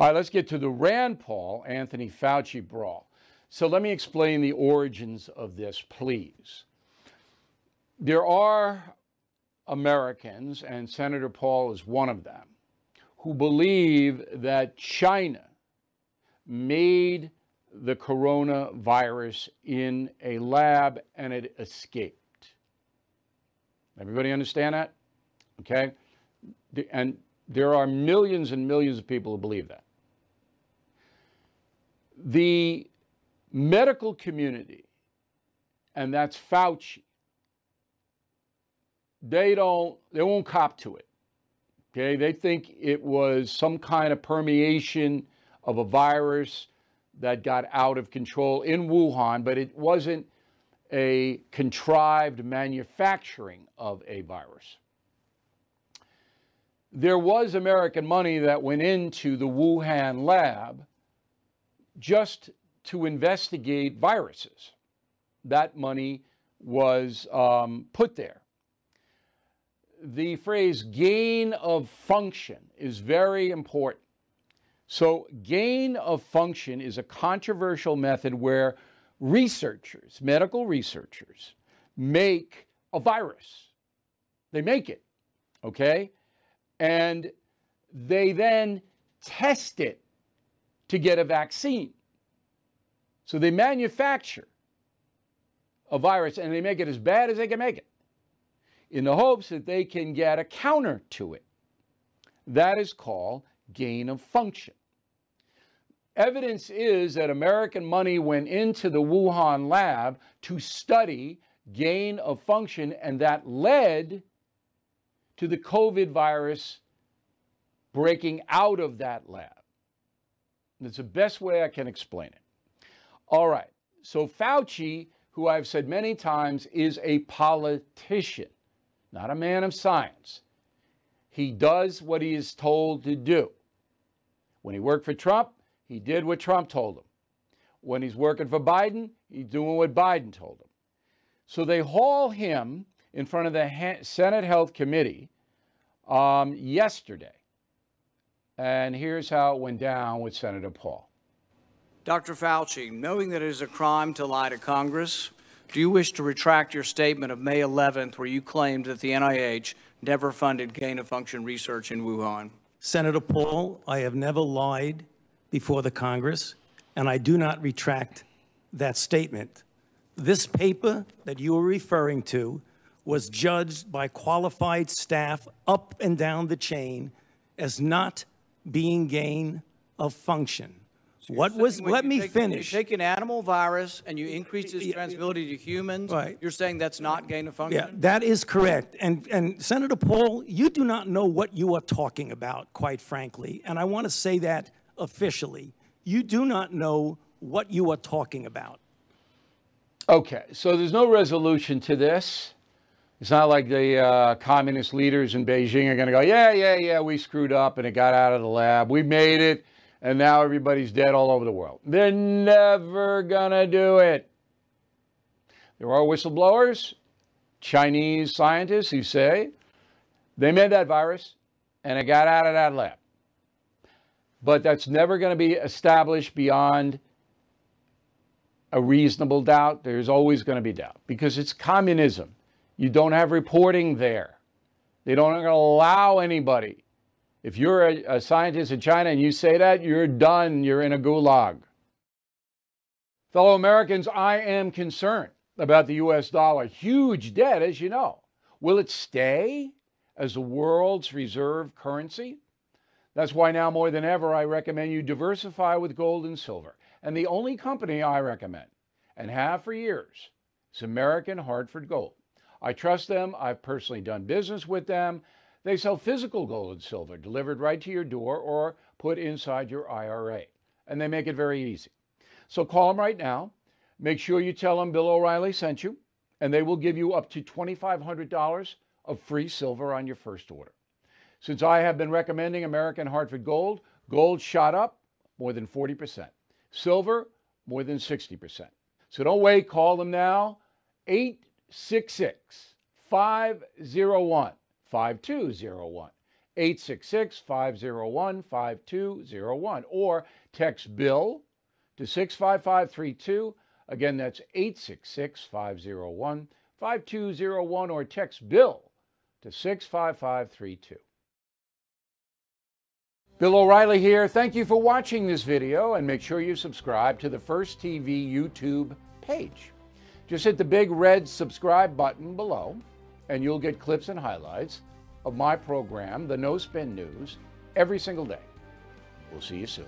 All right, let's get to the Rand Paul, Anthony Fauci brawl. So let me explain the origins of this, please. There are Americans, and Senator Paul is one of them, who believe that China made the coronavirus in a lab and it escaped. Everybody understand that? Okay? And there are millions and millions of people who believe that. The medical community, and that's Fauci, they won't cop to it. Okay? They think it was some kind of permeation of a virus that got out of control in Wuhan, but it wasn't a contrived manufacturing of a virus. There was American money that went into the Wuhan lab just to investigate viruses. That money was put there. The phrase gain of function is very important. So gain of function is a controversial method where researchers, medical researchers, make a virus. They make it, okay? And they then test it to get a vaccine. So they manufacture a virus and they make it as bad as they can make it in the hopes that they can get a counter to it. That is called gain of function. Evidence is that American money went into the Wuhan lab to study gain of function, and that led to the COVID virus breaking out of that lab. That's the best way I can explain it. All right, so Fauci, who I've said many times, is a politician, not a man of science. He does what he is told to do. When he worked for Trump, he did what Trump told him. When he's working for Biden, he's doing what Biden told him. So they haul him in front of the Senate Health Committee yesterday. And here's how it went down with Senator Paul. Dr. Fauci, knowing that it is a crime to lie to Congress, do you wish to retract your statement of May 11th where you claimed that the NIH never funded gain-of-function research in Wuhan? Senator Paul, I have never lied before the Congress, and I do not retract that statement. This paper that you are referring to was judged by qualified staff up and down the chain as not being gain of function. So what was, let me finish. You take an animal virus and you increase its transmissibility to humans, right. You're saying that's not gain of function? Yeah, that is correct. And Senator Paul, you do not know what you are talking about, quite frankly. And I want to say that officially. You do not know what you are talking about. Okay, so there's no resolution to this. It's not like the communist leaders in Beijing are going to go, yeah, we screwed up and it got out of the lab. We made it, and now everybody's dead all over the world. They're never going to do it. There are whistleblowers, Chinese scientists who say they made that virus and it got out of that lab. But that's never going to be established beyond a reasonable doubt. There's always going to be doubt because it's communism. You don't have reporting there. They don't allow anybody. If you're a scientist in China and you say that, you're done. You're in a gulag. Fellow Americans, I am concerned about the U.S. dollar. Huge debt, as you know. Will it stay as the world's reserve currency? That's why now more than ever, I recommend you diversify with gold and silver. And the only company I recommend, and have for years, is American Hartford Gold. I trust them. I've personally done business with them. They sell physical gold and silver delivered right to your door or put inside your IRA. And they make it very easy. So call them right now. Make sure you tell them Bill O'Reilly sent you, and they will give you up to $2,500 of free silver on your first order. Since I have been recommending American Hartford Gold, gold shot up more than 40%. Silver, more than 60%. So don't wait. Call them now. 866-501-5201. 866-501-5201, or text Bill to 65532. Again, that's 866-501-5201, or text Bill to 65532. Bill O'Reilly here. Thank you for watching this video, and make sure you subscribe to the First TV YouTube page. Just hit the big red subscribe button below, and you'll get clips and highlights of my program, The No Spin News, every single day. We'll see you soon.